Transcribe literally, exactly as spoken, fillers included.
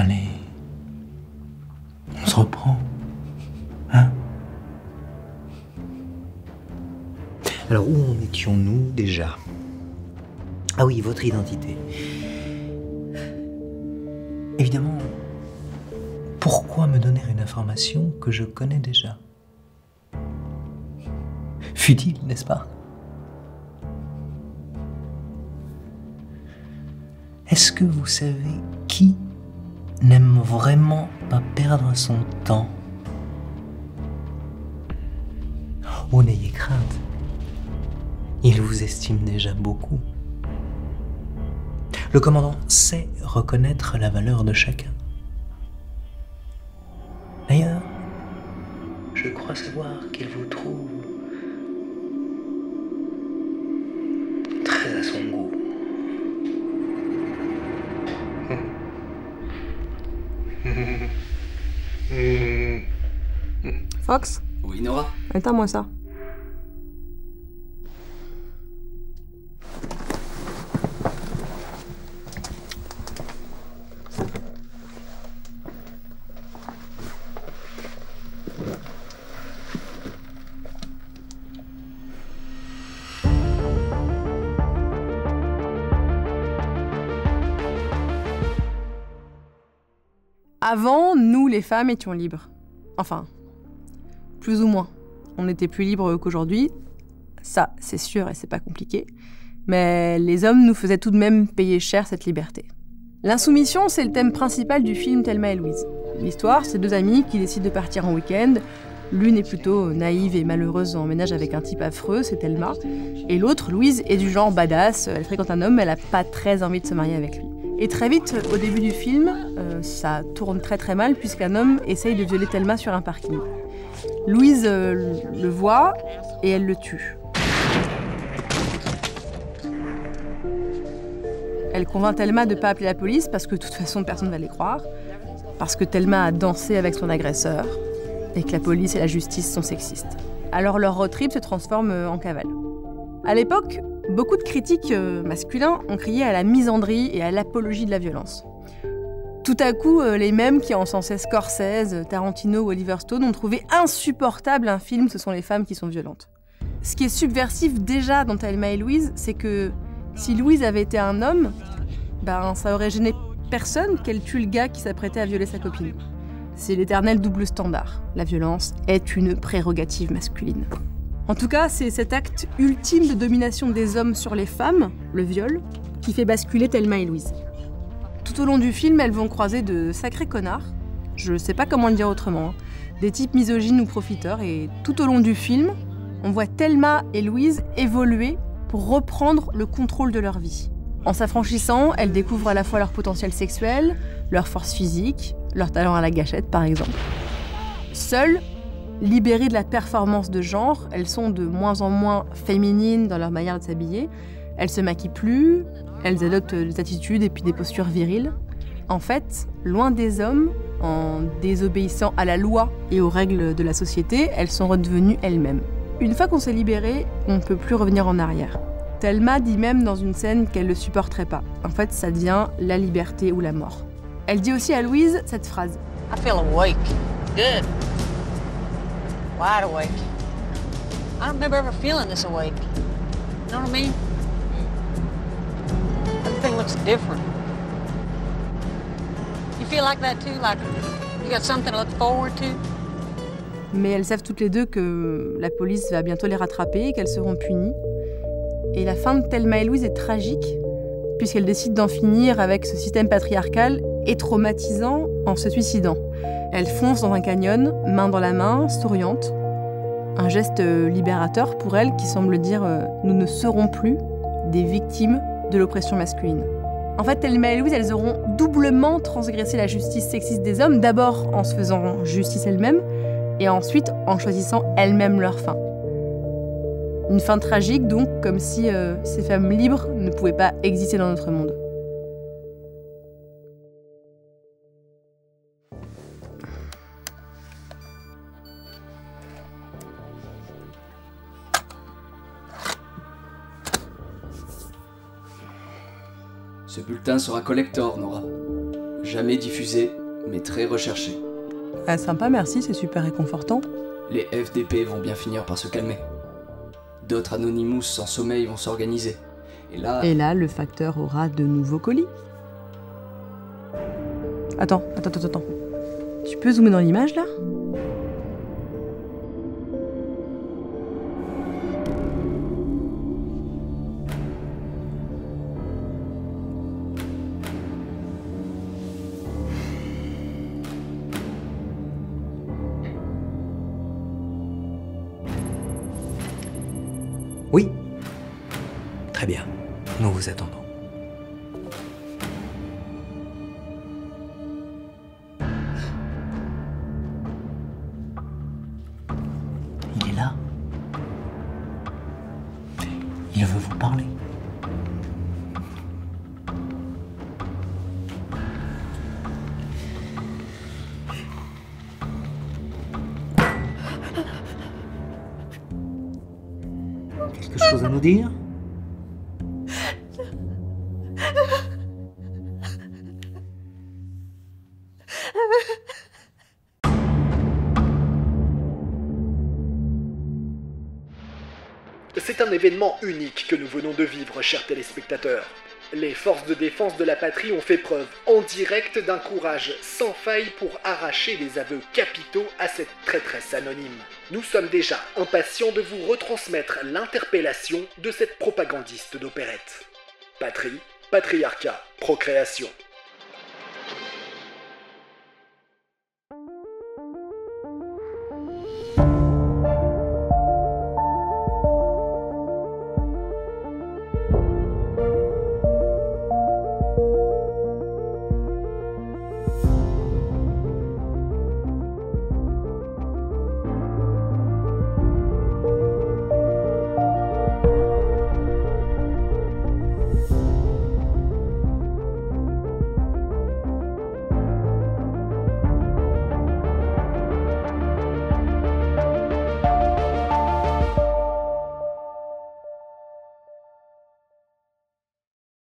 Allez, on se reprend, hein? Alors, où en étions-nous déjà? Ah oui, votre identité. Évidemment, pourquoi me donner une information que je connais déjà? Futile, n'est-ce pas? Est-ce que vous savez qui n'aime vraiment pas perdre son temps? Oh, n'ayez crainte. Il vous estime déjà beaucoup. Le commandant sait reconnaître la valeur de chacun. D'ailleurs, je crois savoir qu'il vous trouve très à son goût. Fox? Oui, Nora? Éteins-moi ça. Avant, nous, les femmes, étions libres. Enfin, plus ou moins. On était plus libres qu'aujourd'hui. Ça, c'est sûr et c'est pas compliqué. Mais les hommes nous faisaient tout de même payer cher cette liberté. L'insoumission, c'est le thème principal du film Thelma et Louise. L'histoire, c'est deux amies qui décident de partir en week-end. L'une est plutôt naïve et malheureuse, en ménage avec un type affreux, c'est Thelma. Et l'autre, Louise, est du genre badass. Elle fréquente un homme, elle a pas très envie de se marier avec lui. Et très vite, au début du film, euh, ça tourne très très mal puisqu'un homme essaye de violer Thelma sur un parking. Louise euh, le voit et elle le tue. Elle convainc Thelma de ne pas appeler la police parce que de toute façon personne ne va les croire, parce que Thelma a dansé avec son agresseur et que la police et la justice sont sexistes. Alors leur road trip se transforme en cavale. À l'époque, beaucoup de critiques masculins ont crié à la misandrie et à l'apologie de la violence. Tout à coup, les mêmes qui encensaient Scorsese, Tarantino ou Oliver Stone ont trouvé insupportable un film, ce sont les femmes qui sont violentes. Ce qui est subversif déjà dans Thelma et Louise, c'est que si Louise avait été un homme, ben ça aurait gêné personne qu'elle tue le gars qui s'apprêtait à violer sa copine. C'est l'éternel double standard. La violence est une prérogative masculine. En tout cas, c'est cet acte ultime de domination des hommes sur les femmes, le viol, qui fait basculer Thelma et Louise. Tout au long du film, elles vont croiser de sacrés connards, je sais pas comment le dire autrement, hein, des types misogynes ou profiteurs, et tout au long du film, on voit Thelma et Louise évoluer pour reprendre le contrôle de leur vie. En s'affranchissant, elles découvrent à la fois leur potentiel sexuel, leur force physique, leur talent à la gâchette par exemple. Seules, libérées de la performance de genre, elles sont de moins en moins féminines dans leur manière de s'habiller, elles se maquillent plus, elles adoptent des attitudes et puis des postures viriles. En fait, loin des hommes, en désobéissant à la loi et aux règles de la société, elles sont redevenues elles-mêmes. Une fois qu'on s'est libéré, on ne peut plus revenir en arrière. Thelma dit même dans une scène qu'elle ne le supporterait pas. En fait, ça devient la liberté ou la mort. Elle dit aussi à Louise cette phrase. I feel awake. Good. Wide awake. I don't remember ever feeling this awake. You know what I mean? Everything looks different. You feel like that too? Like you got something to look forward to? Mais elles savent toutes les deux que la police va bientôt les rattraper, qu'elles seront punies. Et la fin de Thelma et Louise est tragique, puisqu'elles décident d'en finir avec ce système patriarcal et traumatisant en se suicidant. Elles foncent dans un canyon, main dans la main, souriantes. Un geste libérateur pour elles qui semble dire « nous ne serons plus des victimes de l'oppression masculine ». En fait, Thelma et Louise, elles auront doublement transgressé la justice sexiste des hommes, d'abord en se faisant justice elles-mêmes, et ensuite en choisissant elles-mêmes leur fin. Une fin tragique donc, comme si euh, ces femmes libres ne pouvaient pas exister dans notre monde. Ce bulletin sera collector, Nora. jamais diffusé, mais très recherché. Ah sympa, merci, c'est super réconfortant. Les F D P vont bien finir par se calmer. D'autres Anonymous sans sommeil vont s'organiser. Et là... Et là, le facteur aura de nouveaux colis. Attends, attends, attends, attends. Tu peux zoomer dans l'image, là ? Oui. Très bien. Nous vous attendons. Il est là. Il veut vous parler. Quelque chose à nous dire ? C'est un événement unique que nous venons de vivre, chers téléspectateurs. Les forces de défense de la patrie ont fait preuve en direct d'un courage sans faille pour arracher les aveux capitaux à cette traîtresse anonyme. Nous sommes déjà impatients de vous retransmettre l'interpellation de cette propagandiste d'opérette. Patrie, patriarcat, procréation.